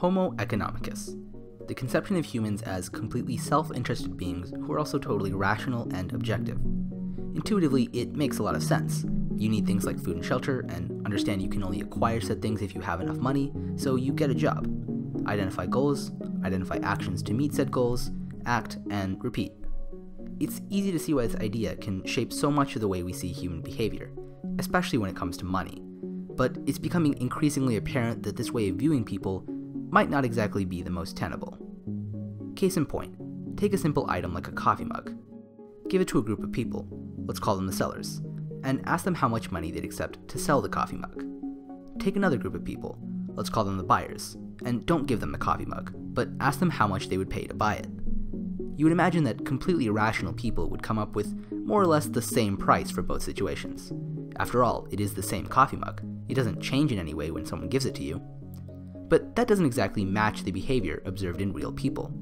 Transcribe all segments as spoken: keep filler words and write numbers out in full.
Homo economicus, the conception of humans as completely self-interested beings who are also totally rational and objective. Intuitively, it makes a lot of sense. You need things like food and shelter, and understand you can only acquire said things if you have enough money, so you get a job. Identify goals, identify actions to meet said goals, act, and repeat. It's easy to see why this idea can shape so much of the way we see human behavior, especially when it comes to money. But it's becoming increasingly apparent that this way of viewing people might not exactly be the most tenable. Case in point, take a simple item like a coffee mug. Give it to a group of people, let's call them the sellers, and ask them how much money they'd accept to sell the coffee mug. Take another group of people, let's call them the buyers, and don't give them the coffee mug, but ask them how much they would pay to buy it. You would imagine that completely irrational people would come up with more or less the same price for both situations. After all, it is the same coffee mug, it doesn't change in any way when someone gives it to you. But that doesn't exactly match the behavior observed in real people.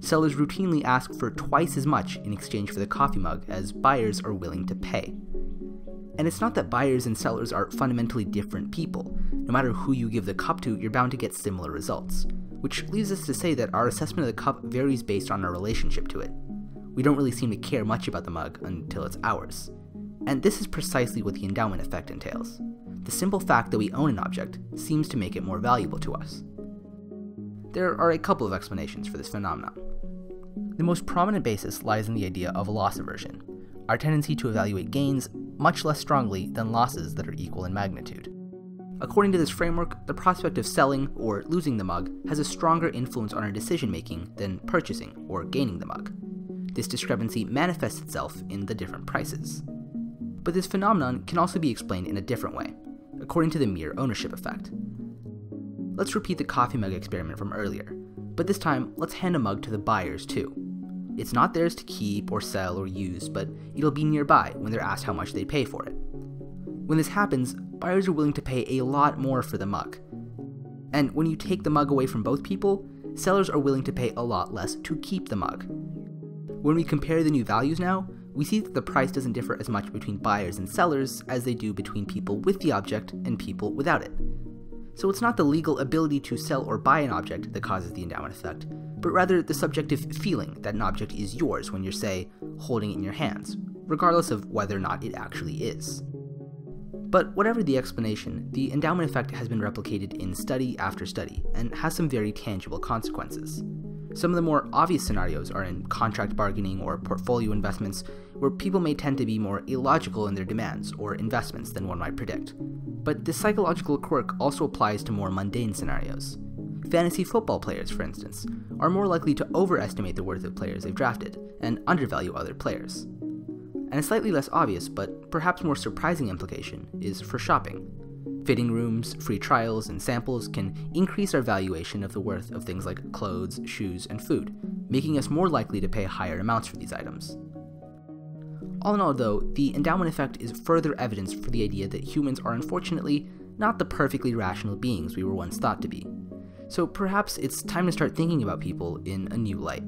Sellers routinely ask for twice as much in exchange for the coffee mug as buyers are willing to pay. And it's not that buyers and sellers are fundamentally different people. No matter who you give the cup to, you're bound to get similar results. Which leaves us to say that our assessment of the cup varies based on our relationship to it. We don't really seem to care much about the mug until it's ours. And this is precisely what the endowment effect entails. The simple fact that we own an object seems to make it more valuable to us. There are a couple of explanations for this phenomenon. The most prominent basis lies in the idea of loss aversion, our tendency to evaluate gains much less strongly than losses that are equal in magnitude. According to this framework, the prospect of selling or losing the mug has a stronger influence on our decision-making than purchasing or gaining the mug. This discrepancy manifests itself in the different prices. But this phenomenon can also be explained in a different way, according to the mere ownership effect. Let's repeat the coffee mug experiment from earlier, but this time let's hand a mug to the buyers too. It's not theirs to keep or sell or use, but it'll be nearby when they're asked how much they pay for it. When this happens, buyers are willing to pay a lot more for the mug. And when you take the mug away from both people, sellers are willing to pay a lot less to keep the mug. When we compare the new values now, we see that the price doesn't differ as much between buyers and sellers as they do between people with the object and people without it. So it's not the legal ability to sell or buy an object that causes the endowment effect, but rather the subjective feeling that an object is yours when you're, say, holding it in your hands, regardless of whether or not it actually is. But whatever the explanation, the endowment effect has been replicated in study after study, and has some very tangible consequences. Some of the more obvious scenarios are in contract bargaining or portfolio investments, where people may tend to be more illogical in their demands or investments than one might predict. But this psychological quirk also applies to more mundane scenarios. Fantasy football players, for instance, are more likely to overestimate the worth of players they've drafted and undervalue other players. And a slightly less obvious, but perhaps more surprising implication is for shopping. Fitting rooms, free trials, and samples can increase our valuation of the worth of things like clothes, shoes, and food, making us more likely to pay higher amounts for these items. All in all, though, the endowment effect is further evidence for the idea that humans are unfortunately not the perfectly rational beings we were once thought to be. So perhaps it's time to start thinking about people in a new light.